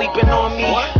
sleeping on me.